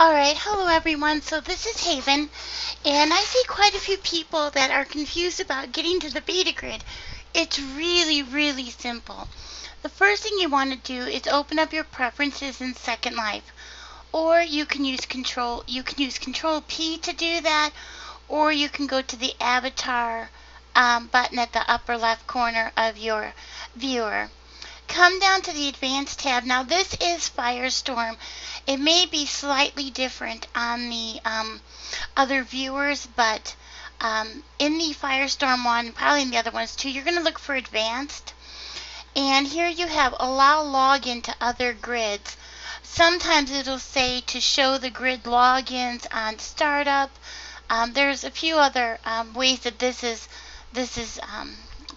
Alright, hello everyone, so this is Haven, and I see quite a few people that are confused about getting to the beta grid. It's really, really simple. The first thing you want to do is open up your preferences in Second Life, or you can use Control P to do that, or you can go to the avatar button at the upper left corner of your viewer. Come down to the Advanced tab. Now this is Firestorm. It may be slightly different on the other viewers, but in the Firestorm one, probably in the other ones too, you're going to look for Advanced. And here you have Allow Login to Other Grids. Sometimes it'll say to show the grid logins on startup. There's a few other ways that this is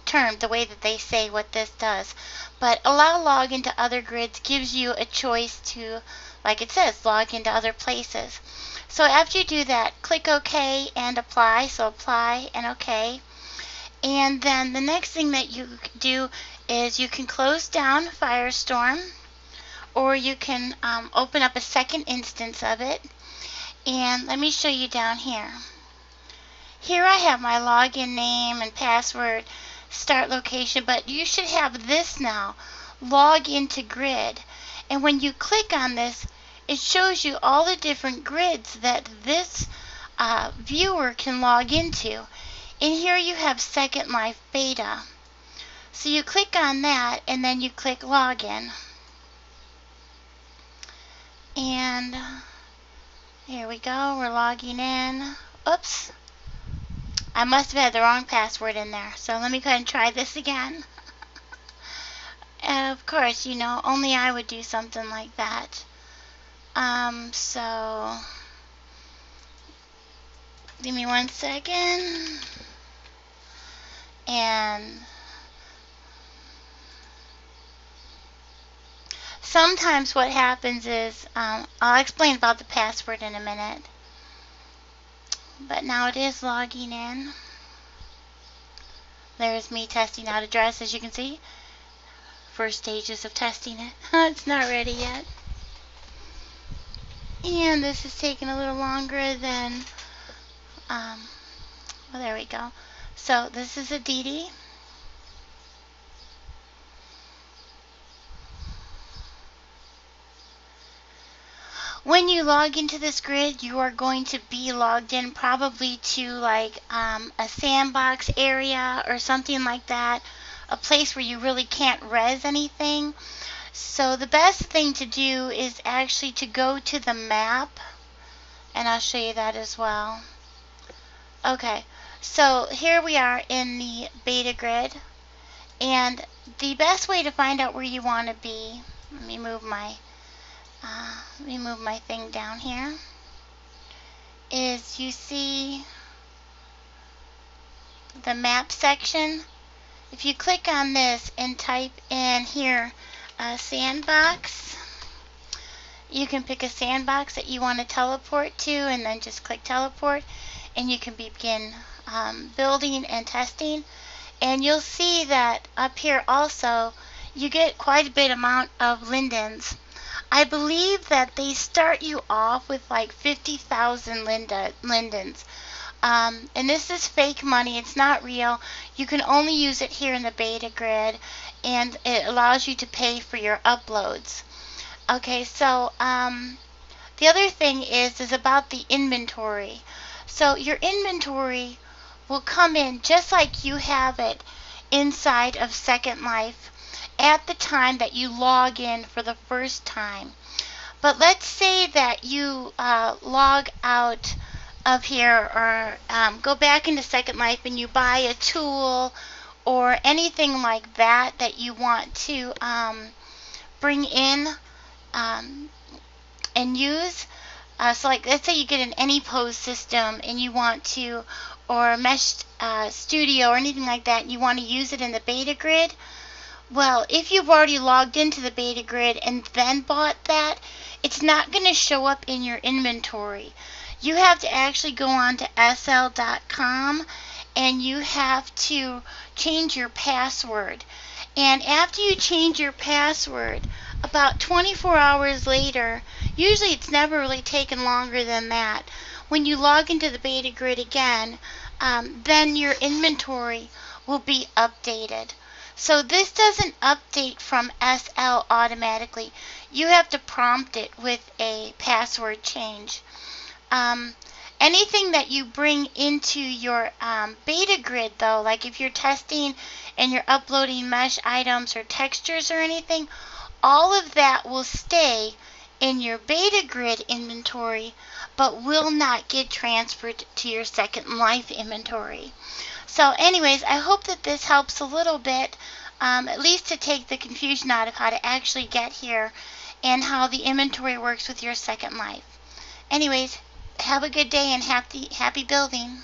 termed, the way that they say what this does. But allow login to other grids gives you a choice to, like it says, log into other places. So after you do that, click OK and apply. So apply and OK. And then the next thing that you do is you can close down Firestorm, or you can open up a second instance of it. And let me show you down here. Here I have my login name and password, start location, but you should have this now, log into grid. And when you click on this, it shows you all the different grids that this viewer can log into. And here you have Second Life Beta. So you click on that and then you click login. And here we go, we're logging in. Oops. I must have had the wrong password in there, so let me go ahead and try this again. Of course, you know, only I would do something like that. So give me one second. And sometimes what happens is, I'll explain about the password in a minute. But now it is logging in. There's me testing out a dress, as you can see. First stages of testing it. It's not ready yet. And this is taking a little longer than, well, there we go. So this is a Didi. When you log into this grid, you are going to be logged in probably to like a sandbox area or something like that, a place where you really can't res anything. So the best thing to do is actually to go to the map, and I'll show you that as well. Okay, so here we are in the beta grid, and the best way to find out where you want to be, let me move my thing down here, is you see the map section. If you click on this and type in here sandbox, you can pick a sandbox that you want to teleport to and then just click teleport, and you can begin building and testing. And you'll see that up here also you get quite a bit amount of lindens. I believe that they start you off with like 50,000 lindens. And this is fake money. It's not real. You can only use it here in the beta grid, and it allows you to pay for your uploads. Okay, so the other thing is about the inventory. So your inventory will come in just like you have it inside of Second Life at the time that you log in for the first time. But let's say that you log out of here, or go back into Second Life and you buy a tool or anything like that that you want to bring in and use. So like let's say you get an AnyPose system and you want to, or Mesh Studio or anything like that, and you want to use it in the beta grid. Well, if you've already logged into the beta grid and then bought that, it's not going to show up in your inventory. You have to actually go on to sl.com and you have to change your password. And after you change your password, about 24 hours later, Usually it's never really taken longer than that. When you log into the beta grid again, then your inventory will be updated. So this doesn't update from SL automatically. You have to prompt it with a password change. Anything that you bring into your beta grid, though, like if you're testing and you're uploading mesh items or textures or anything, all of that will stay in your beta grid inventory, but will not get transferred to your Second Life inventory. So anyways, I hope that this helps a little bit, at least to take the confusion out of how to actually get here and how the inventory works with your Second Life. Anyways, have a good day and happy building.